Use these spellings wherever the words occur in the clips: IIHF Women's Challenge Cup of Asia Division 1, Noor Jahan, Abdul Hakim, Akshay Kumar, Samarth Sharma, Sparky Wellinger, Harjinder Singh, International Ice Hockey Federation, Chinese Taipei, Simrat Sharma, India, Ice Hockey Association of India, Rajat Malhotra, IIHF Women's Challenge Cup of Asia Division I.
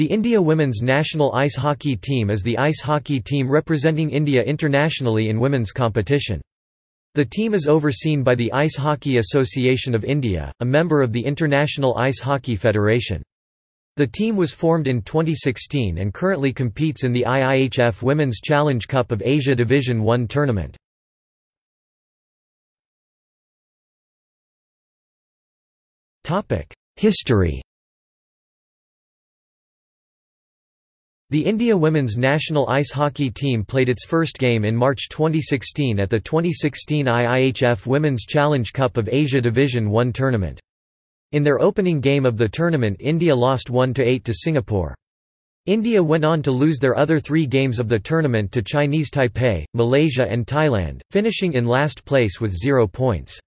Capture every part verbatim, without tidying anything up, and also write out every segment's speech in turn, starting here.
The India women's national ice hockey team is the ice hockey team representing India internationally in women's competition. The team is overseen by the Ice Hockey Association of India, a member of the International Ice Hockey Federation. The team was formed in twenty sixteen and currently competes in the I I H F Women's Challenge Cup of Asia Division one tournament. History. The India women's national ice hockey team played its first game in March twenty sixteen at the twenty sixteen I I H F Women's Challenge Cup of Asia Division one tournament. In their opening game of the tournament, India lost one to eight to Singapore. India went on to lose their other three games of the tournament to Chinese Taipei, Malaysia and Thailand, finishing in last place with zero points.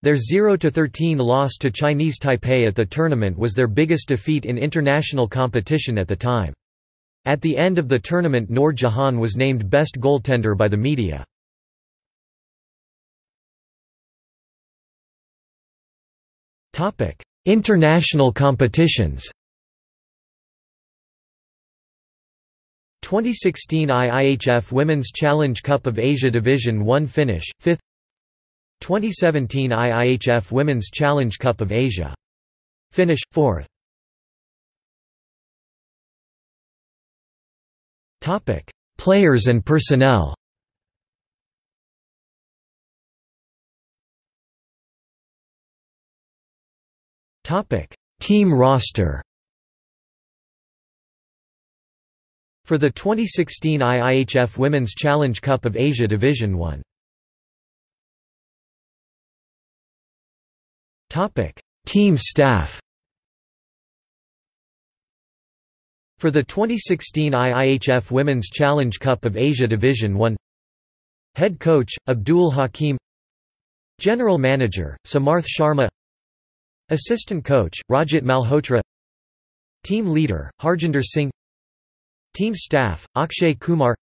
Their zero to thirteen loss to Chinese Taipei at the tournament was their biggest defeat in international competition at the time. At the end of the tournament, Noor Jahan was named best goaltender by the media. Topic: International competitions. twenty sixteen I I H F Women's Challenge Cup of Asia Division one finish, fifth. twenty seventeen I I H F Women's Challenge Cup of Asia finish, fourth. Topic: Players and personnel. Topic: Team roster. For the twenty sixteen I I H F Women's Challenge Cup of Asia Division one. Topic: Team staff. For the twenty sixteen I I H F Women's Challenge Cup of Asia Division one, head coach Abdul Hakim, general manager Samarth Sharma, assistant coach Rajat Malhotra, team leader Harjinder Singh, team staff Akshay Kumar,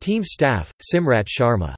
team staff Simrat Sharma.